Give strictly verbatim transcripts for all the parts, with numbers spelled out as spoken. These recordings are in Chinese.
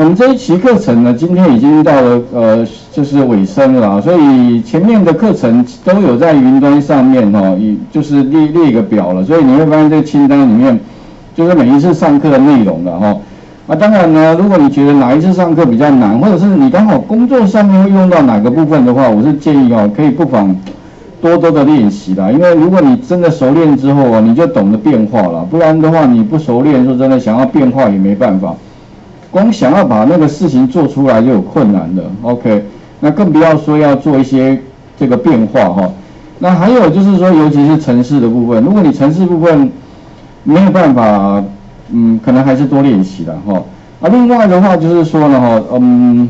我们这一期课程呢，今天已经到了呃，就是尾声了啊，所以前面的课程都有在云端上面哦，以就是列列一个表了，所以你会发现这个清单里面就是每一次上课的内容了哈。啊，当然呢，如果你觉得哪一次上课比较难，或者是你刚好工作上面会用到哪个部分的话，我是建议哦，可以不妨多多的练习啦，因为如果你真的熟练之后啊，你就懂得变化了，不然的话你不熟练，说真的想要变化也没办法。 光想要把那个事情做出来就有困难了 ，OK， 那更不要说要做一些这个变化哈。那还有就是说，尤其是程式的部分，如果你程式部分没有办法，嗯，可能还是多练习啦哈。啊，另外的话就是说呢哈，嗯，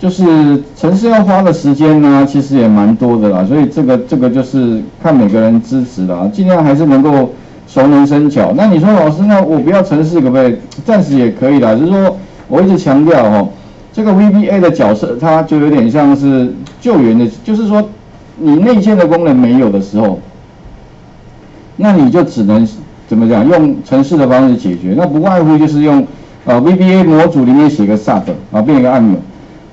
就是程式要花的时间呢，其实也蛮多的啦，所以这个这个就是看每个人支持啦，尽量还是能够 熟能生巧，那你说老师，那我不要程式可不可以？暂时也可以啦，就是说我一直强调哦，这个 V B A 的角色，它就有点像是救援的，就是说你内建的功能没有的时候，那你就只能怎么讲，用程式的方式解决。那不外乎就是用呃 V B A 模组里面写个 sub 啊，变一个按钮，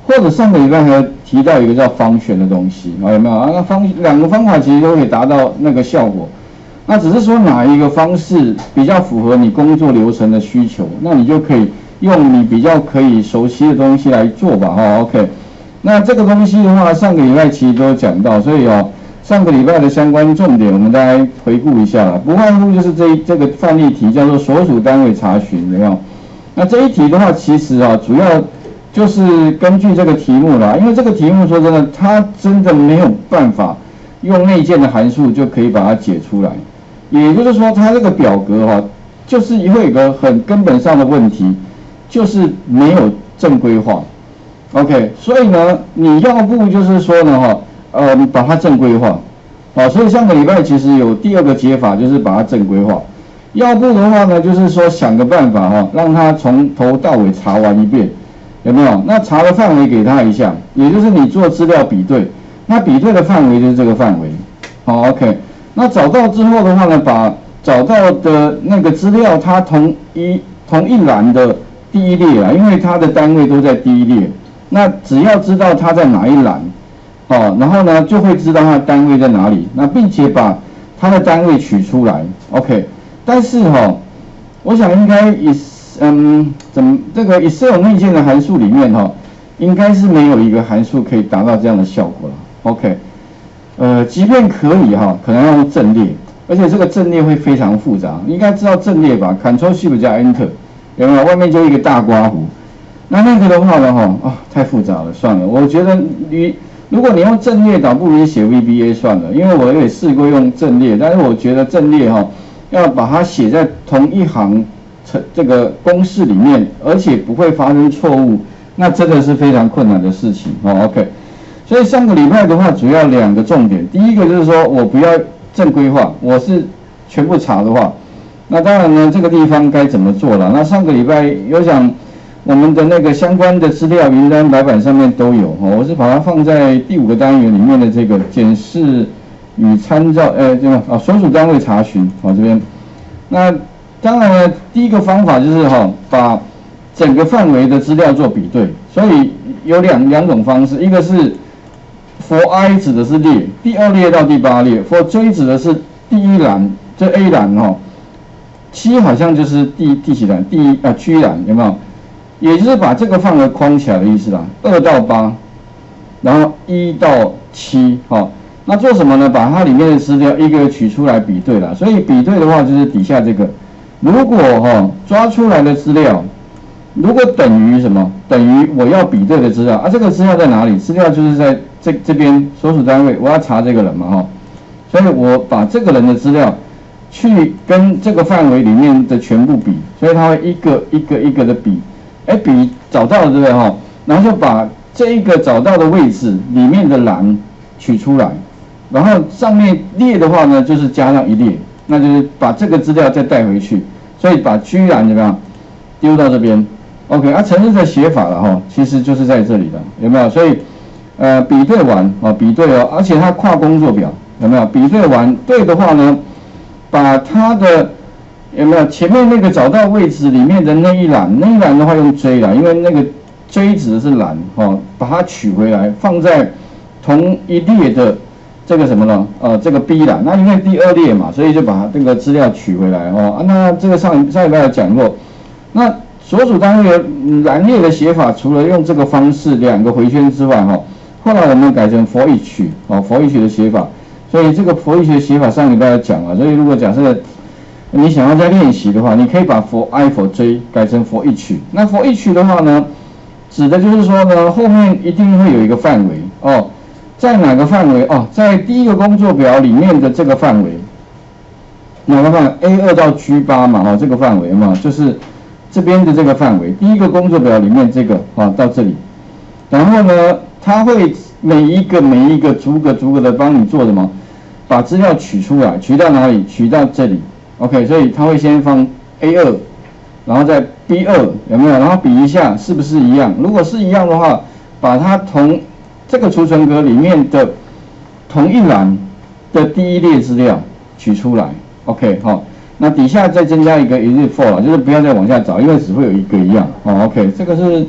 或者上个礼拜还提到一个叫方旋的东西啊，有没有啊？那方两个方法其实都可以达到那个效果。 那只是说哪一个方式比较符合你工作流程的需求，那你就可以用你比较可以熟悉的东西来做吧，哈 ，OK。那这个东西的话，上个礼拜其实都有讲到，所以哦，上个礼拜的相关重点我们大家回顾一下啦，不外乎就是这这个范例题叫做所属单位查询，有没有？那这一题的话，其实啊，主要就是根据这个题目啦，因为这个题目说真的，它真的没有办法用内建的函数就可以把它解出来。 也就是说，它这个表格哈、啊，就是会有一个很根本上的问题，就是没有正规化。OK， 所以呢，你要不就是说呢哈，呃，把它正规化，好，所以上个礼拜其实有第二个解法，就是把它正规化。要不的话呢，就是说想个办法哈、啊，让它从头到尾查完一遍，有没有？那查的范围给它一下，也就是你做资料比对，那比对的范围就是这个范围，好 ，OK。 那找到之后的话呢，把找到的那个资料，它同一同一栏的第一列啦，因为它的单位都在第一列。那只要知道它在哪一栏，哦，然后呢就会知道它的单位在哪里。那并且把它的单位取出来 ，OK。但是哈、哦，我想应该也嗯，怎么这个 Excel 内建的函数里面哈、哦，应该是没有一个函数可以达到这样的效果了 ，OK。 呃，即便可以哈、哦，可能要用阵列，而且这个阵列会非常复杂。你应该知道阵列吧 ？Ctrl Shift 加 Enter， 有没有？外面就一个大刮胡。那那个的话呢，哈、哦、啊、哦，太复杂了，算了。我觉得你如果你用阵列，倒不如写 V B A 算了，因为我也试过用阵列，但是我觉得阵列哈、哦，要把它写在同一行这个公式里面，而且不会发生错误，那真的是非常困难的事情哦。OK。 所以上个礼拜的话，主要两个重点。第一个就是说我不要正规化，我是全部查的话，那当然呢，这个地方该怎么做了？那上个礼拜有讲我们的那个相关的资料，云端白板上面都有哈。我是把它放在第五个单元里面的这个检视与参照，呃，这个啊所属单位查询，好这边。那当然呢，第一个方法就是哈、哦，把整个范围的资料做比对。所以有两两种方式，一个是 for i 指的是列，第二列到第八列 ；for j 指的是第一栏，这 A 栏哈、哦，七好像就是第第几栏？第一啊 G 栏有没有？也就是把这个范围框起来的意思啦。二到八，然后一到七，哈，那做什么呢？把它里面的资料一个取出来比对啦。所以比对的话就是底下这个，如果哈、哦、抓出来的资料，如果等于什么？等于我要比对的资料啊，这个资料在哪里？资料就是在 这这边所属单位，我要查这个人嘛哈、哦，所以我把这个人的资料去跟这个范围里面的全部比，所以他会一个一个一个的比，哎比找到了对不对哈、哦？然后就把这一个找到的位置里面的栏取出来，然后上面列的话呢就是加上一列，那就是把这个资料再带回去，所以把 G 栏怎么样丢到这边 ？OK， 啊，程式的写法了哈、哦，其实就是在这里的，有没有？所以 呃，比对完啊、哦，比对哦，而且它跨工作表有没有？比对完对的话呢，把它的有没有前面那个找到位置里面的那一栏？那一栏的话用追啦，因为那个追指的是栏哦，把它取回来放在同一列的这个什么呢？呃，这个 B 栏，那因为第二列嘛，所以就把这个资料取回来哦、啊。那这个上上一拜有讲过，那所属单位栏列的写法，除了用这个方式两个回圈之外，哈、哦，后来我们改成 for each 哦 ，for each 的写法。所以这个 for each 的写法上一拜有讲了，所以如果假设你想要再练习的话，你可以把 for i for j 改成 for each。那 for each 的话呢，指的就是说呢，后面一定会有一个范围哦，在哪个范围哦？在第一个工作表里面的这个范围，哪个范 ？A 二到 G 八嘛，哦，这个范围嘛，就是这边的这个范围，第一个工作表里面这个哦，到这里。然后呢，它会每一个每一个逐个逐个的帮你做什么？把资料取出来，取到哪里？取到这里。OK， 所以他会先放 A 二， 然后再 B 二， 有没有？然后比一下是不是一样？如果是一样的话，把它同这个储存格里面的同一栏的第一列资料取出来。OK， 好、哦，那底下再增加一个 is for 啦，就是不要再往下找，因为只会有一个一样。哦 ，OK， 这个是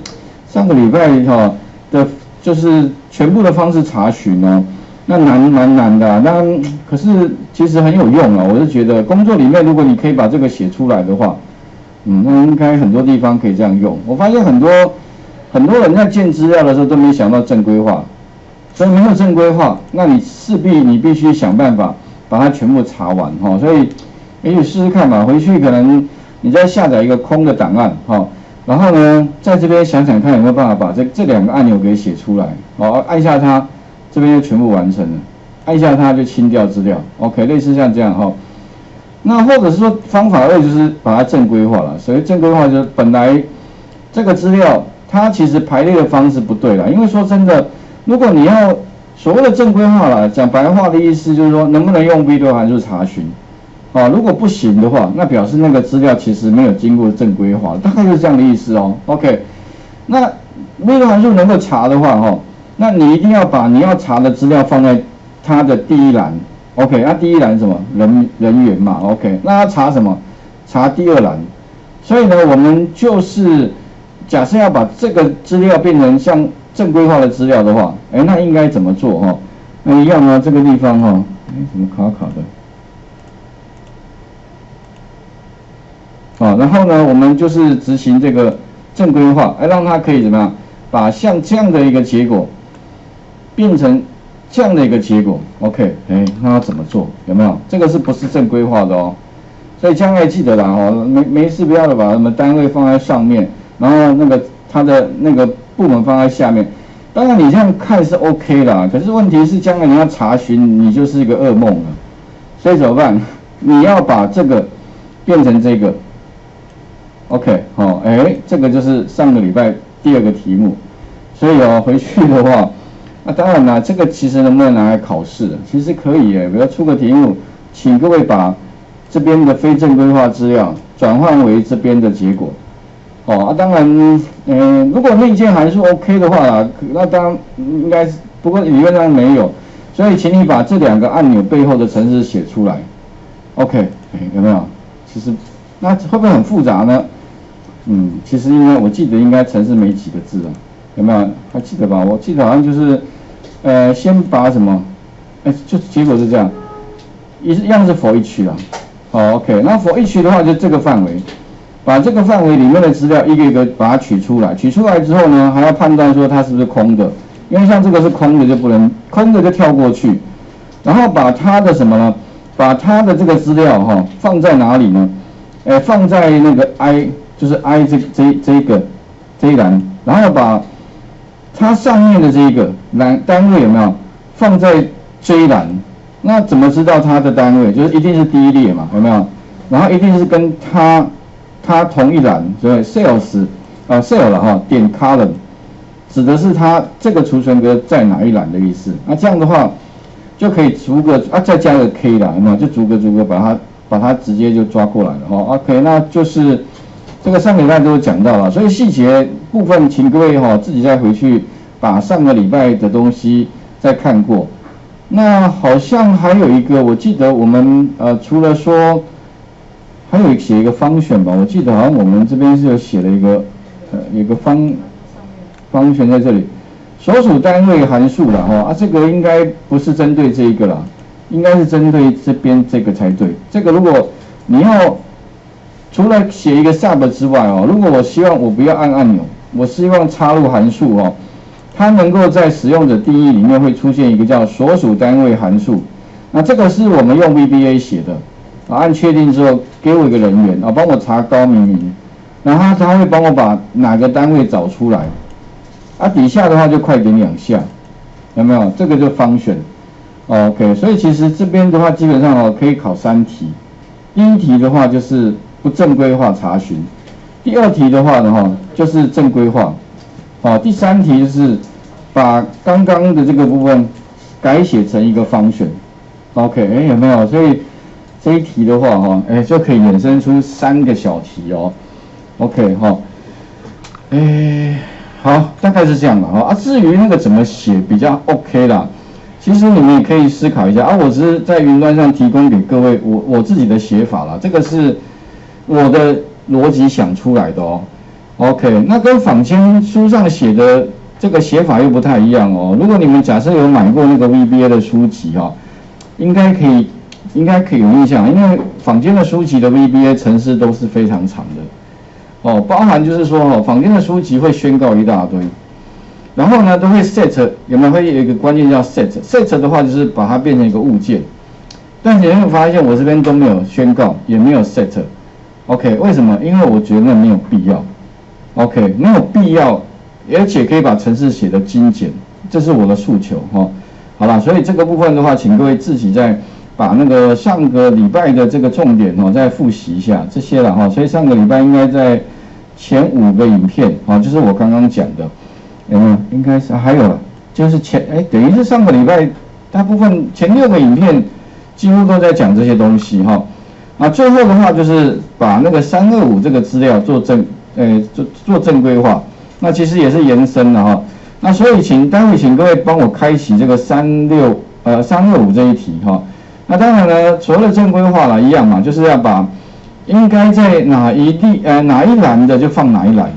上个礼拜哈、哦、的，就是全部的方式查询哦。那难难难的、啊，那可是其实很有用啊！我是觉得工作里面，如果你可以把这个写出来的话，嗯，那应该很多地方可以这样用。我发现很多很多人在建资料的时候都没想到正规化，所以没有正规化，那你势必你必须想办法把它全部查完哈、哦。所以也许试试看吧，回去可能你再下载一个空的档案哈、哦，然后呢在这边想想看有没有办法把这这两个按钮给写出来，好、哦，按下它。这边就全部完成了，按一下它就清掉资料。OK， 类似像这样哈、哦。那或者是说方法二就是把它正规化了。所谓正规化就是本来这个资料它其实排列的方式不对了，因为说真的，如果你要所谓的正规化了，讲白话的意思就是说能不能用 V B A 函数查询啊、哦？如果不行的话，那表示那个资料其实没有经过正规化，大概就是这样的意思哦。OK， 那 V B A 函数能够查的话哈、哦。那你一定要把你要查的资料放在它的第一栏 ，OK？ 那、啊、第一栏什么人人员嘛 ，OK？ 那它查什么？查第二栏。所以呢，我们就是假设要把这个资料变成像正规化的资料的话，哎、欸，那应该怎么做哈、哦？那一样呢，这个地方哈、哦，哎、欸，怎么卡卡的？啊，然后呢，我们就是执行这个正规化，哎、欸，让它可以怎么样？把像这样的一个结果。变成这样的一个结果 ，OK， 哎、欸，那要怎么做？有没有？这个是不是正规化的哦？所以将来记得啦哦，没没事不要把什么单位放在上面，然后那个它的那个部门放在下面。当然你这样看是 OK 啦，可是问题是将来你要查询，你就是一个噩梦了。所以怎么办？你要把这个变成这个 ，OK， 好、哦，哎、欸，这个就是上个礼拜第二个题目。所以哦，回去的话。那、啊、当然啦，这个其实能不能拿来考试？其实可以诶，比如出个题目，请各位把这边的非正规化资料转换为这边的结果。哦，啊、当然，嗯、呃，如果内建函数 OK 的话啦，那当然应该是，不过理论上没有，所以请你把这两个按钮背后的程式写出来。OK， 有没有？其实那会不会很复杂呢？嗯，其实应该我记得应该程式没几个字啊，有没有？还记得吧？我记得好像就是。呃，先把什么？哎、欸，就结果是这样，一样是 for each 啊。好 ，OK， 那 for each 的话就这个范围，把这个范围里面的资料一个一个把它取出来，取出来之后呢，还要判断说它是不是空的，因为像这个是空的就不能，空的就跳过去，然后把它的什么呢？把它的这个资料哈、哦、放在哪里呢？哎、欸，放在那个 i 就是 i 这这这个这一栏，然后把。它上面的这个栏单位有没有放在 J 栏？那怎么知道它的单位？就是一定是第一列嘛，有没有？然后一定是跟它它同一栏，所以 sales 啊、呃、sale 了哈，点 column 指的是它这个储存格在哪一栏的意思。那这样的话就可以逐个啊再加个 K 啦，有没有？就逐个逐个把它把它直接就抓过来了哦。OK， 那就是。这个上个礼拜都讲到了，所以细节部分，请各位哈、哦、自己再回去把上个礼拜的东西再看过。那好像还有一个，我记得我们呃除了说还有写一个function吧，我记得好像我们这边是有写了一个呃有个方function在这里，所属单位函数啦哈、哦、啊这个应该不是针对这一个啦，应该是针对这边这个才对。这个如果你要除了写一个 sub 之外哦，如果我希望我不要按按钮，我希望插入函数哦，它能够在使用者定义里面会出现一个叫所属单位函数。那这个是我们用 V B A 写的。啊，按确定之后，给我一个人员啊，帮我查高明明，然后他会帮我把哪个单位找出来，啊，底下的话就快点两下，有没有？这个就function。OK， 所以其实这边的话，基本上哦可以考三题。第一题的话就是不正规化查询，第二题的话呢哈就是正规化，啊，第三题就是把刚刚的这个部分改写成一个function。OK， 哎，有没有？所以这一题的话，哈，哎，就可以衍生出三个小题哦。OK， 哈、哦，哎，好，大概是这样的哈。啊，至于那个怎么写比较 OK 啦，其实你们也可以思考一下啊。我只是在云端上提供给各位我我自己的写法啦，这个是我的逻辑想出来的哦。OK， 那跟坊间书上写的这个写法又不太一样哦。如果你们假设有买过那个 V B A 的书籍哦，应该可以。应该可以有印象，因为坊间的书籍的 V B A 程式都是非常长的，哦，包含就是说哦，坊间的书籍会宣告一大堆，然后呢都会 set， 有没有会有一个关键叫 set，set set 的话就是把它变成一个物件，但你会发现我这边都没有宣告，也没有 set，OK， 为什么？因为我觉得那没有必要 ，OK， 没有必要，而且可以把程式写得精简，这是我的诉求哦。好啦，所以这个部分的话，请各位自己在。把那个上个礼拜的这个重点哦，再复习一下这些了哈。所以上个礼拜应该在前五个影片啊，就是我刚刚讲的，有没有？应该是还有了，就是前哎，等于是上个礼拜大部分前六个影片几乎都在讲这些东西哈。啊，最后的话就是把那个三二五这个资料做正呃做做正规化，那其实也是延伸了哈。那所以请待会请各位帮我开启这个三六呃三二五这一题哈。那当然呢，除了正规化了一样嘛，就是要把应该在哪一地呃哪一栏的就放哪一栏，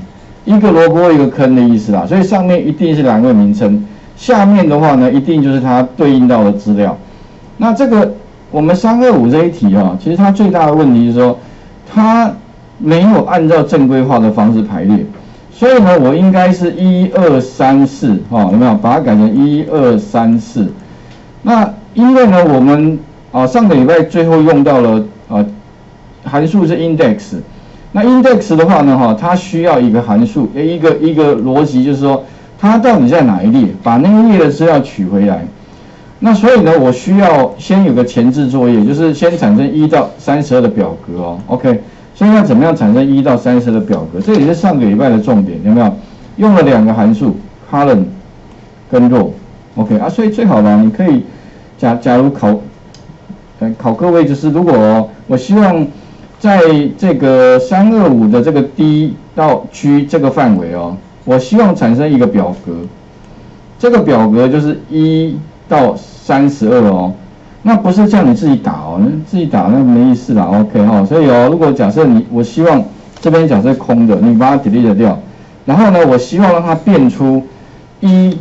一个萝卜一个坑的意思啦。所以上面一定是栏位名称，下面的话呢一定就是它对应到的资料。那这个我们三二五这一题啊、哦，其实它最大的问题就是说它没有按照正规化的方式排列，所以呢我应该是一二三四哈，有没有把它改成一二三四？那因为呢我们啊，上个礼拜最后用到了啊，函数是 index。那 index 的话呢，哈，它需要一个函数，一个一个逻辑，就是说它到底在哪一列，把那一列的资料取回来。那所以呢，我需要先有个前置作业，就是先产生一到三十二的表格哦。OK， 所以要怎么样产生一到三十二的表格？这也是上个礼拜的重点，有没有？用了两个函数 column 跟 row。OK 啊，所以最好呢，你可以假假如考。考各位就是，如果我希望在这个三二五的这个 D 到 G 这个范围哦，我希望产生一个表格，这个表格就是一到三十二哦，那不是叫你自己打哦，自己打那没意思啦 ，OK 哈、哦，所以哦，如果假设你我希望这边假设空的，你把它 delete 掉，然后呢，我希望让它变出一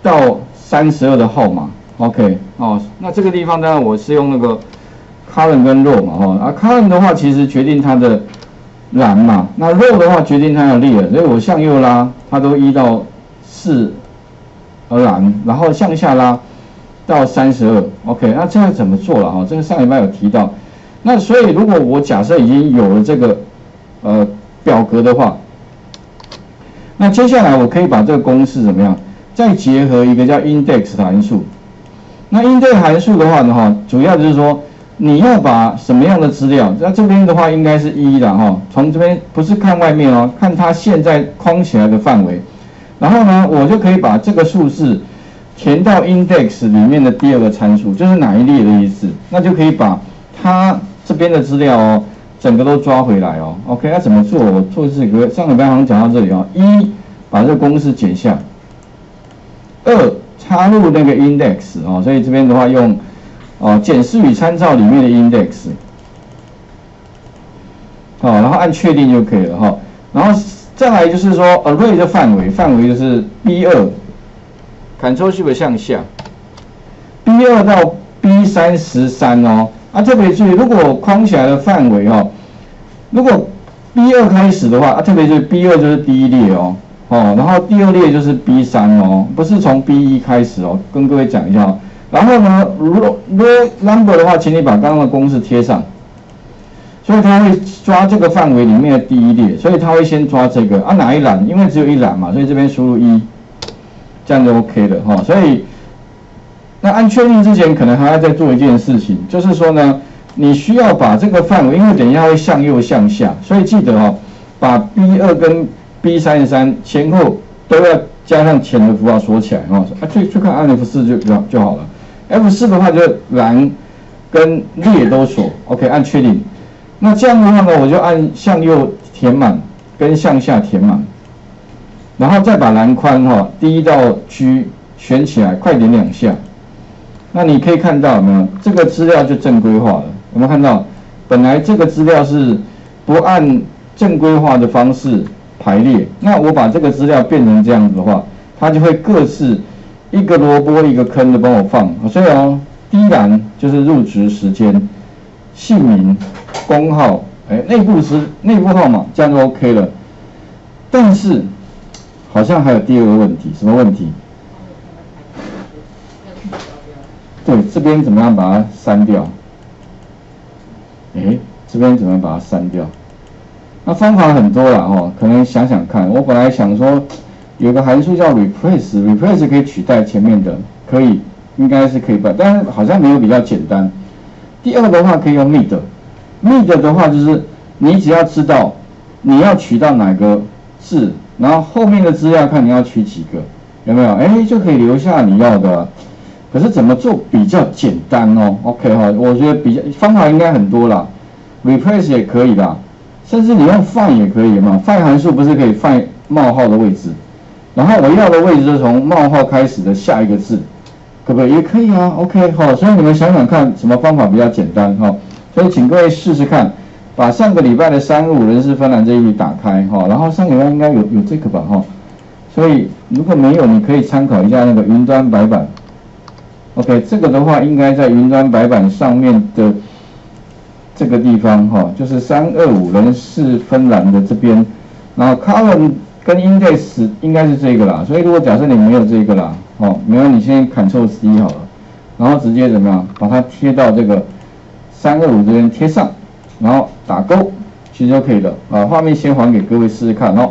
到三十二的号码。OK， 哦，那这个地方当然我是用那个 column 跟 row 嘛，哈，啊 column 的话其实决定它的栏嘛，那 row 的话决定它的列，所以我向右拉，它都一到四而栏，然后向下拉到 三十二， OK， 那这样怎么做了哈？这个上礼拜有提到，那所以如果我假设已经有了这个呃表格的话，那接下来我可以把这个公式怎么样，再结合一个叫 index 的函数。那 index 函数的话呢，哈，主要就是说你要把什么样的资料，那这边的话应该是一的哈，从这边不是看外面哦，看它现在框起来的范围，然后呢，我就可以把这个数字填到 index 里面的第二个参数，就是哪一列的意思，那就可以把它这边的资料哦，整个都抓回来哦。OK， 那怎么做？我做这个上礼拜好像讲到这里哦，一把这个公式剪下，二。插入那个 index 哦，所以这边的话用哦，检视与参照里面的 index。哦，然后按确定就可以了哈、哦。然后再来就是说 array 的范围，范围就是 B 二 Ctrl Shift 向下 ，B 二 到 B 三十三哦。啊，特别注意，如果框起来的范围哦，如果 B 二 开始的话，啊，特别注意 B 二 就是第一列哦。 哦，然后第二列就是 B 三 哦，不是从 B 一 开始哦，跟各位讲一下、哦。然后呢，如果 row number 的话，请你把刚刚的公式贴上，所以它会抓这个范围里面的第一列，所以它会先抓这个啊哪一栏？因为只有一栏嘛，所以这边输入一，这样就 OK 了哈、哦。所以那按确定之前，可能还要再做一件事情，就是说呢，你需要把这个范围，因为等一下会向右向下，所以记得哦，把 B 二 跟 B 三十三前后都要加上前的符号锁起来哦，啊，去去看按 F 四 就就就好了。F 四 的话就栏跟列都锁 ，OK， 按确定。那这样的话呢，我就按向右填满跟向下填满，然后再把栏宽哈、哦、D 到 G 选起来，快点两下。那你可以看到有没有这个资料就正规化了？我们看到本来这个资料是不按正规化的方式 排列，那我把这个资料变成这样子的话，它就会各自一个萝卜一个坑的帮我放。所以哦，第一栏就是入职时间、姓名、工号，哎、欸，内部时内部号码，这样就 OK 了。但是好像还有第二个问题，什么问题？对，这边怎么样把它删掉？哎、欸，这边怎么样把它删掉？ 那方法很多啦，哦，可能想想看。我本来想说，有个函数叫 replace，replace 可以取代前面的，可以，应该是可以办，但是好像没有比较简单。第二的话可以用 M I D，M I D 的话就是你只要知道你要取到哪个字，然后后面的资料看你要取几个，有没有？哎，就可以留下你要的。可是怎么做比较简单哦 ？OK 哈，我觉得比较方法应该很多啦 ，replace 也可以啦。 甚至你用 find 也可以嘛 ，find 函数不是可以 find 冒号的位置，然后我要的位置就从冒号开始的下一个字，可不可以？也可以啊 ，OK 好、哦，所以你们想想看什么方法比较简单哈、哦，所以请各位试试看，把上个礼拜的三五人事芬兰这一题打开哈、哦，然后上个礼拜应该有有这个吧哈、哦，所以如果没有，你可以参考一下那个云端白板 ，OK 这个的话应该在云端白板上面的 这个地方哈、哦，就是三二五人事芬兰的这边，然后 column 跟 index 应该是这个啦，所以如果假设你没有这个啦，哦，没有，你先 Control C 好了，然后直接怎么样，把它贴到这个三二五这边贴上，然后打勾，其实就可以了啊。画面先还给各位试试看哦。